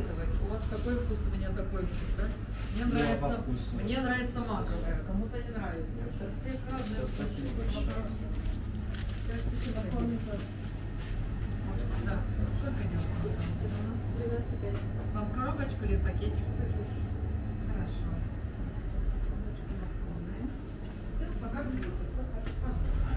посоветовать? У вас такой вкус, у меня такой вкус, да? Мне нравится маковая, кому-то не нравится. Это всех разные вкусы. Да, сколько идет? 95. Вам коробочку или пакетик? Хорошо. Коробочку наполняем. Все, пока вы будете. Пожалуйста.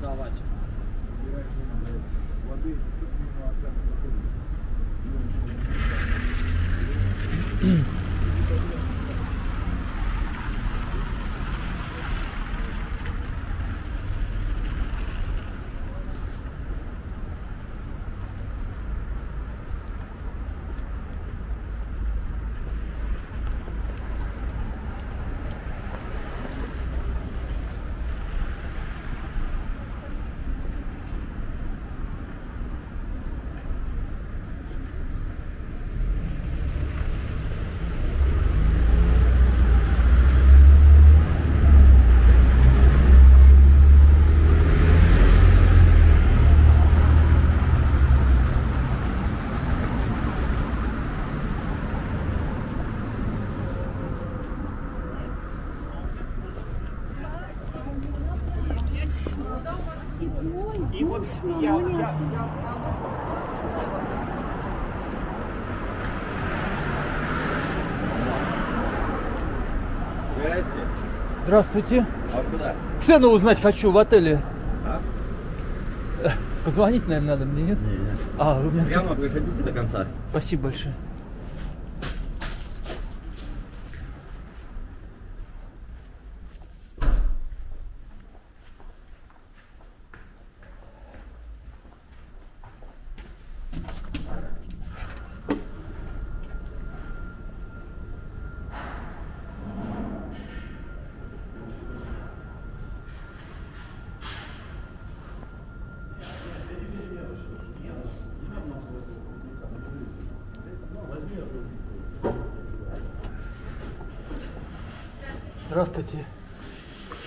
подавать. Здравствуйте. А куда? Цену узнать хочу в отеле. А? Позвонить, наверное, надо мне, нет? Нет. А, вы меня... Я могу, выходите до конца. Спасибо большое. Здравствуйте.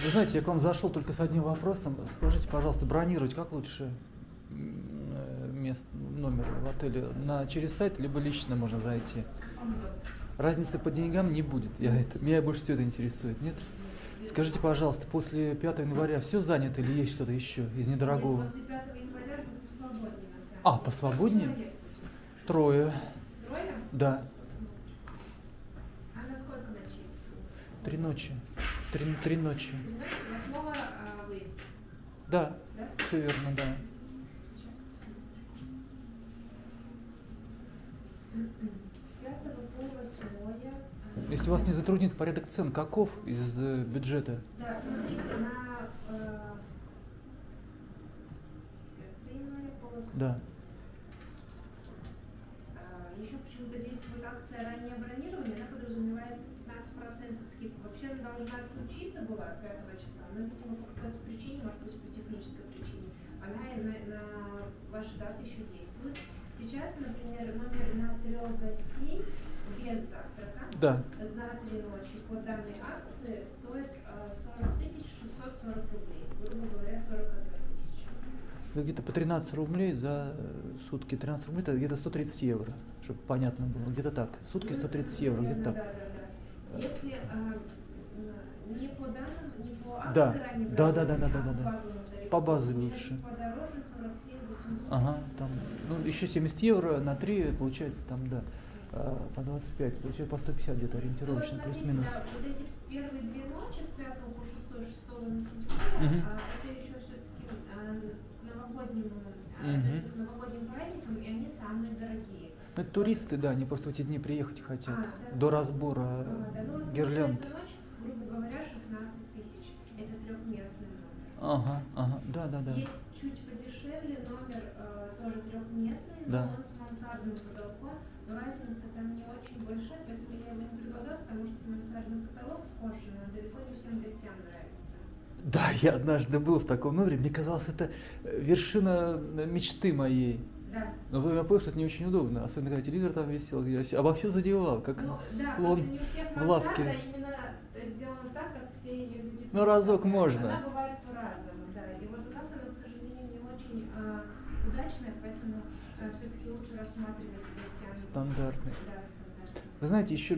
Вы знаете, я к вам зашел только с одним вопросом. Скажите, пожалуйста, бронировать как лучше номер в отеле? Через сайт, либо лично можно зайти? Разницы по деньгам не будет. Меня больше всего это интересует, нет? Скажите, пожалуйста, после 5 января все занято или есть что-то еще из недорогого? После 5 января посвободнее. А, посвободнее? Трое. Трое? Да. 3 ночи. Три ночи. 8-го выезд. Да, да, все верно, да. Если вас не затруднит порядок цен, каков из бюджета? Да, смотрите, на 5 января. Да. Еще почему-то действует акция раннее бронирование, она подразумевает 15% скидку. Вообще она должна отключиться была от 5 числа, но, видимо, по какой-то причине, может быть, по технической причине, она на ваши даты еще действует. Сейчас, например, номер на 3 гостей без завтрака, да, за 3 ночи по данной акции стоит 40 640 рублей, грубо говоря, 42 000. Где-то по 13 рублей за сутки. 13 рублей – это где-то 130 евро, чтобы понятно было. Где-то так. Сутки 130 евро, где-то так. Да, да, да. Если не по данным, не по акции, да, ранее, да, да, да, да, да, да, да. По базе лучше. Подороже 47 800. Ага, там, ну, еще 70 евро на 3, получается, там, да, по 25, получается, по 150 где-то ориентировочно, ну, плюс-минус. Да, вот эти первые 2 ночи, с 5 по 6, 6 на 7, это еще все-таки... к новогодним праздникам, и они самые дорогие. Это туристы, да, они просто в эти дни приехать хотят. Да, до разбора гирлянд. Ночь, грубо говоря, 16 000. Это 3-местный номер. Ага, ага, да, да, да. Есть чуть подешевле номер, тоже 3-местный, да, но он с мансардным потолком, но разница там не очень большая, поэтому я его не предлагаю, потому что мансардный потолок скошен, он далеко не всем гостям нравится. Да, я однажды был в таком номере, мне казалось, это вершина мечты моей. Да. Но я понял, что это не очень удобно, особенно когда телевизор там висел, я обо всем задевал, как, ну, слон, да, в лавке. Да, именно сделано так, как все ее люди. Ну, разок можно. Она бывает по-разному, да. И вот у нас она, к сожалению, не очень удачная, поэтому все-таки лучше рассматривать гостям. Стандартный. Да, вы знаете, еще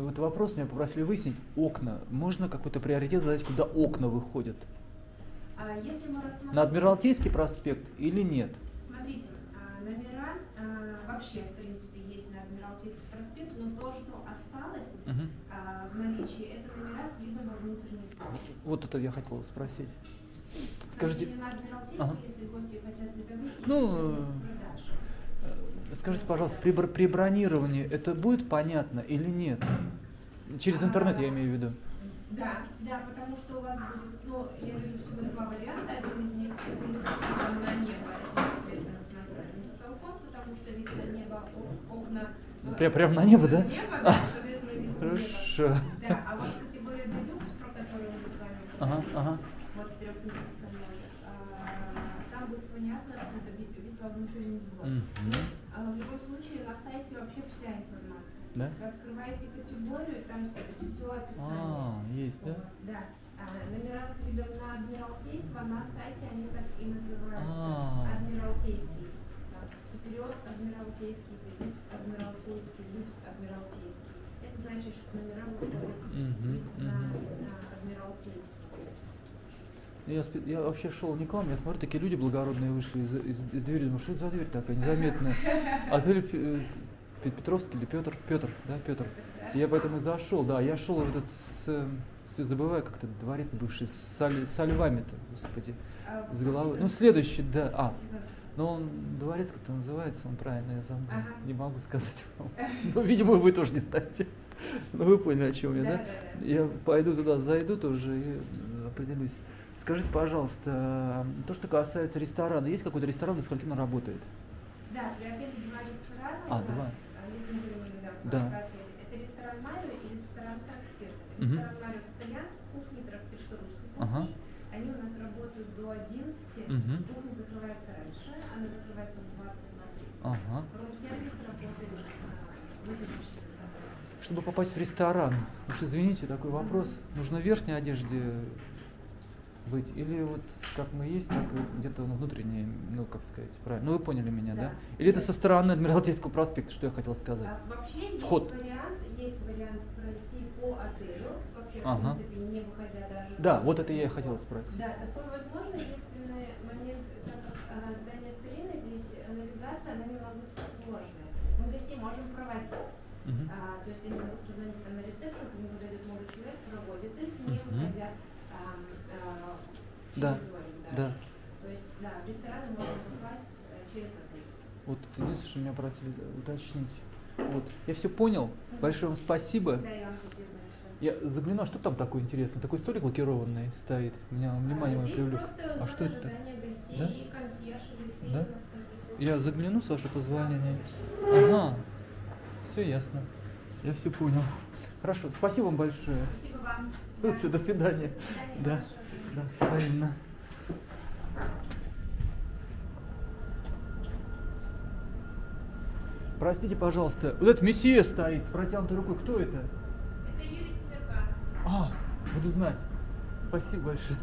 вот вопрос меня попросили выяснить. Окна. Можно какой-то приоритет задать, куда окна выходят? А если мы рассмотрим... На Адмиралтейский проспект или нет? Смотрите, номера вообще, в принципе, есть на Адмиралтейский проспект, но то, что осталось в наличии, это номера с видом во внутренний двор. Вот это я хотел спросить. Скажите, на Адмиралтейский, если гости хотят видовые, скажите, пожалуйста, при бронировании это будет понятно или нет? Через интернет я имею в виду. Да, да, потому что у вас будет, я вижу всего два варианта, один из них на небо, известно национальный потолком, потому что видно небо, окна. Прям на небо, да? Небо, да, соответственно, видно. Хорошо. Да, а вот категория делюкс, про которую мы с вами говорили, вот трехмерный, там будет понятно, что это вид во внутренний двор. В любом случае, на сайте вообще вся информация. Да? Если открываете категорию, там все описание. Есть, да? Да. Номера с видом на Адмиралтейство, на сайте они так и называются. Адмиралтейский. Супериор Адмиралтейский, люкс Адмиралтейский, люкс Адмиралтейский. Это значит, что номера выходят на Адмиралтейский. Я вообще шел не к вам, я смотрю, такие люди благородные вышли из двери, думаю, что это за дверь такая незаметная. А дверь Петровский или Петр? Петр, да, Петр. Я поэтому зашел, да, я шел в этот, все забываю, как-то дворец бывший, со львами-то, господи, с головой. Следующий, да, но он, дворец как-то называется, он правильно, я забыл, не могу сказать вам. Видимо, вы тоже не знаете. Ну, вы поняли, о чем я, да? Я пойду туда, зайду тоже и определюсь. Скажите, пожалуйста, то, что касается ресторана, есть какой-то ресторан, до скольки он работает? Да, при обеде два ресторана у нас, если мы говорим недавно, это ресторан Майер и ресторан Трактир. Ресторан Майер итальянский, кухня Трактир с русской кухней. Они у нас работают до 11, кухня закрывается раньше, она закрывается в 20:30. Рум-сервис работает в эти часы, соответственно. Чтобы попасть в ресторан, уж извините, такой вопрос, нужно в верхней одежде быть, или вот как мы есть, так где-то внутреннее, как сказать, правильно, вы поняли меня, да? Или это со стороны Адмиралтейского проспекта, что я хотел сказать? Вообще есть вариант пройти по отелю, вообще, в принципе, не выходя даже. Да, вот это я и хотела спросить. Да, такое возможно, единственный момент, так как здание Астерина, здесь навигация, она немного сложная. Мы гостей можем проводить, то есть они могут позвонить на ресепшн, к ним подойдет много человек, проводит их, не выходя. Да. То есть, да, в рестораны можно попасть через отель. Вот единственное, что меня просили уточнить. Вот. Я все понял. Большое вам спасибо. Да, я вам спасибо большое. Я загляну, что там такое интересное? Такой столик лакированный стоит. Меня внимание привлек. А что это? Гостей, да? Консьерж, да? Я загляну с вашего позволения. Все ясно. Я все понял. Хорошо. Спасибо вам большое. Спасибо вам. До свидания. Да. Да, правильно. Простите, пожалуйста, вот этот месье стоит с протянутой рукой. Кто это? Это Юрий Тимиркан. Буду знать. Спасибо большое.